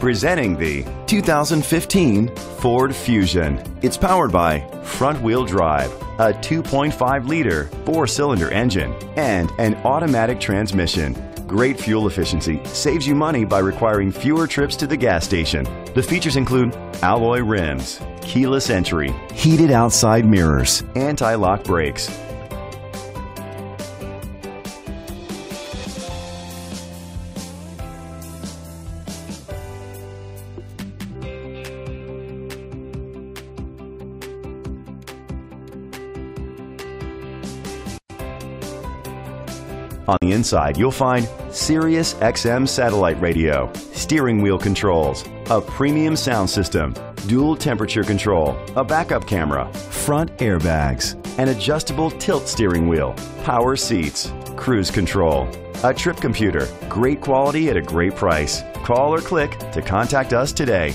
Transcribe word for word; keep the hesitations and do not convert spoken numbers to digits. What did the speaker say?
Presenting the two thousand fifteen Ford Fusion. It's powered by front-wheel drive, a two point five liter four-cylinder engine, and an automatic transmission. Great fuel efficiency saves you money by requiring fewer trips to the gas station. The features include alloy rims, keyless entry, heated outside mirrors, anti-lock brakes, on the inside, you'll find Sirius X M satellite radio, steering wheel controls, a premium sound system, dual temperature control, a backup camera, front airbags, an adjustable tilt steering wheel, power seats, cruise control, a trip computer. Great quality at a great price. Call or click to contact us today.